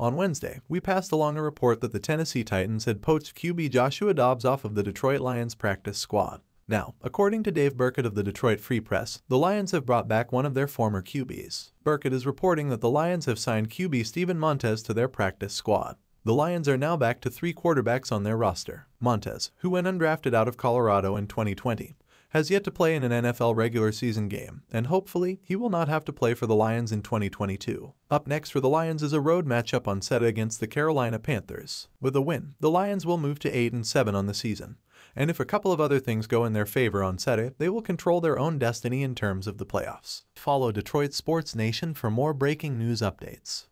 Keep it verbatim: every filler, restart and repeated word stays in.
On Wednesday, we passed along a report that the Tennessee Titans had poached Q B Joshua Dobbs off of the Detroit Lions practice squad. Now, according to Dave Birkett of the Detroit Free Press, the Lions have brought back one of their former Q Bs. Birkett is reporting that the Lions have signed Q B Steven Montez to their practice squad. The Lions are now back to three quarterbacks on their roster. Montez, who went undrafted out of Colorado in twenty twenty, has yet to play in an N F L regular season game, and hopefully, he will not have to play for the Lions in twenty twenty-two. Up next for the Lions is a road matchup on Saturday against the Carolina Panthers. With a win, the Lions will move to eight and seven on the season, and if a couple of other things go in their favor on Saturday, they will control their own destiny in terms of the playoffs. Follow Detroit Sports Nation for more breaking news updates.